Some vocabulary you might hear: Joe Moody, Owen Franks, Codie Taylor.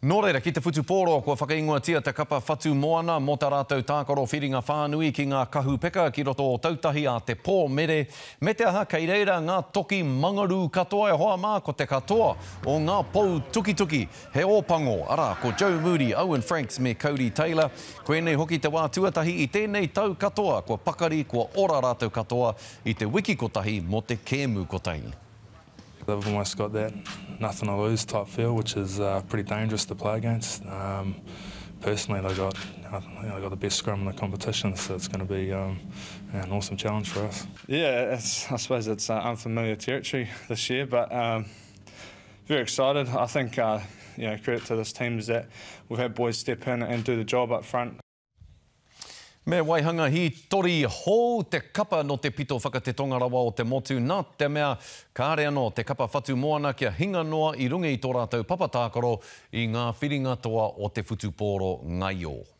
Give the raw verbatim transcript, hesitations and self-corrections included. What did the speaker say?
Nō reira, ki te whutu pōro kua whakaingoatia te kapa whatu moana mō tā rātou tākaro whiringa whānui ki ngā kahupeka ki roto o tautahi a te pōmere. Me te aha kei reira ngā toki mangaru katoa e hoa mā ko te katoa o ngā pou tukituki. He ōpango, ara, ko Joe Moody, Owen Franks me Codie Taylor. Koenei hoki te wā tuatahi i tēnei tau katoa, kua pakari, kua ora rātou katoa i te wiki kotahi mō te kēmu kotahi. They've almost got that nothing to lose type feel, which is uh, pretty dangerous to play against. Um, personally, they got I think they got the best scrum in the competition, so it's going to be um, an awesome challenge for us. Yeah, it's, I suppose it's uh, unfamiliar territory this year, but um, very excited. I think uh, you know, credit to this team is that we've had boys step in and do the job up front. Me waihanga hi tori hou te kapa no te pito whakatetonga rawa o te motu nā te mea kāre anō te kapa whatu moana kia hinga noa i runga i tō rātou papatākaro i ngā whiringa toa o te whutupōro ngaio.